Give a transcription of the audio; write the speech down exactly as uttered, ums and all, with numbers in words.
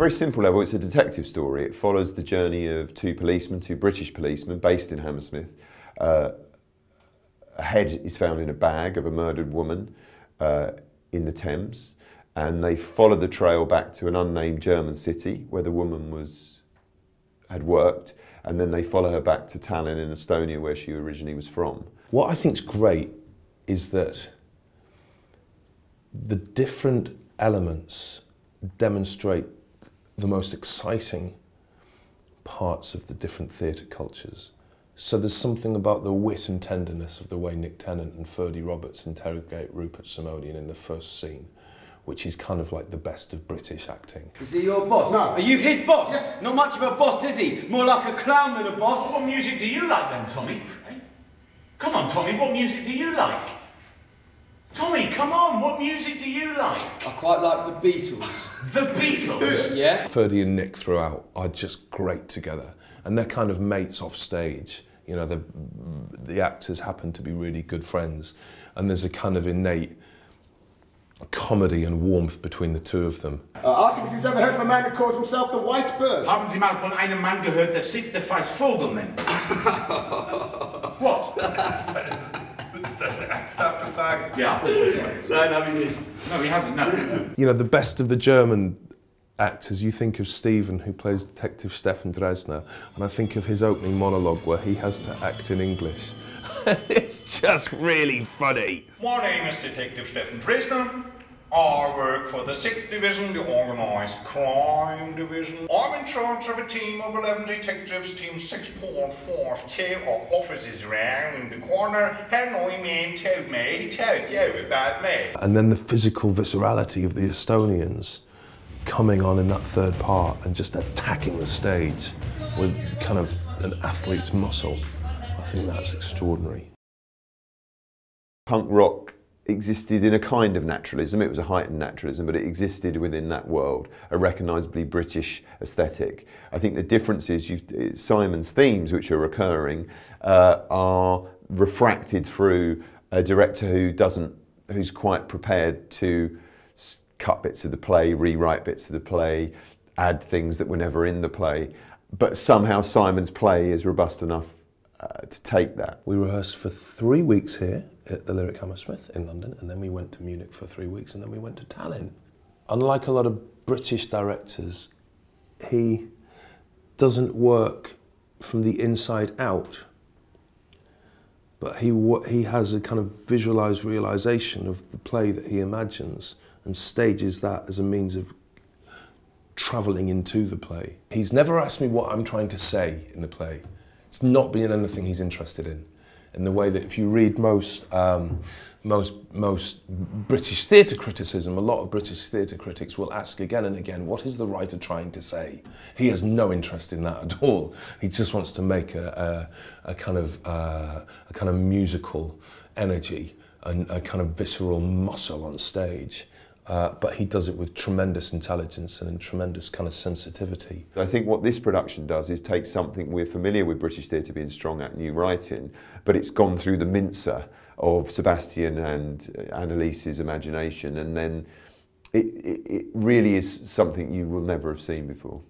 very simple level, it's a detective story. It follows the journey of two policemen, two British policemen based in Hammersmith. Uh, a head is found in a bag of a murdered woman uh, in the Thames, and they follow the trail back to an unnamed German city where the woman was, had worked, and then they follow her back to Tallinn in Estonia where she originally was from. What I think's great is that the different elements demonstrate the most exciting parts of the different theatre cultures. So there's something about the wit and tenderness of the way Nick Tennant and Ferdy Roberts interrogate Rupert Simonian in the first scene, which is kind of like the best of British acting. Is he your boss? No. Are you his boss? Yes. Not much of a boss, is he? More like a clown than a boss. What music do you like then, Tommy? Hey? Come on, Tommy, what music do you like? Tommy, come on, what music do you like? I quite like the Beatles. The Beatles? Yeah. Ferdy and Nick throughout are just great together. And they're kind of mates off stage. You know, the, the actors happen to be really good friends. And there's a kind of innate comedy and warmth between the two of them. Uh, ask him if he's ever heard of a man who calls himself the White Bird. Haben Sie mal von einem Mann gehört, der singt, der weiß Vogel nennt? What? Ist das eine ernsthafte Frage? Ja. Nein, habe ich nicht. No, he hasn't, no. You know, the best of the German actors, you think of Stephen, who plays Detective Stefan Dresner, and I think of his opening monologue where he has to act in English. It's just really funny. My name is Detective Stefan Dresner. I work for the sixth Division, the Organised Crime Division. I'm in charge of a team of eleven detectives, team six point four two. Our office is round the corner. Han Oi Ming told me, he told you about me. And then the physical viscerality of the Estonians coming on in that third part and just attacking the stage with kind of an athlete's muscle. I think that's extraordinary. Punk rock existed in a kind of naturalism. It was a heightened naturalism, but it existed within that world, a recognisably British aesthetic. I think the difference is you've, Simon's themes, which are recurring, uh, are refracted through a director who doesn't, who's quite prepared to cut bits of the play, rewrite bits of the play, add things that were never in the play. But somehow Simon's play is robust enough Uh, to take that. We rehearsed for three weeks here at the Lyric Hammersmith in London, and then we went to Munich for three weeks, and then we went to Tallinn. Unlike a lot of British directors, he doesn't work from the inside out, but he, he has a kind of visualised realisation of the play that he imagines and stages that as a means of travelling into the play. He's never asked me what I'm trying to say in the play. It's not being anything he's interested in, in the way that if you read most, um, most, most British theatre criticism, a lot of British theatre critics will ask again and again, what is the writer trying to say? He has no interest in that at all. He just wants to make a, a, a kind of uh, a kind of musical energy and a kind of visceral muscle on stage. Uh, but he does it with tremendous intelligence and in tremendous kind of sensitivity. I think what this production does is take something we're familiar with British theatre being strong at, new writing, but it's gone through the mincer of Sebastian and Annalise's imagination, and then it, it, it really is something you will never have seen before.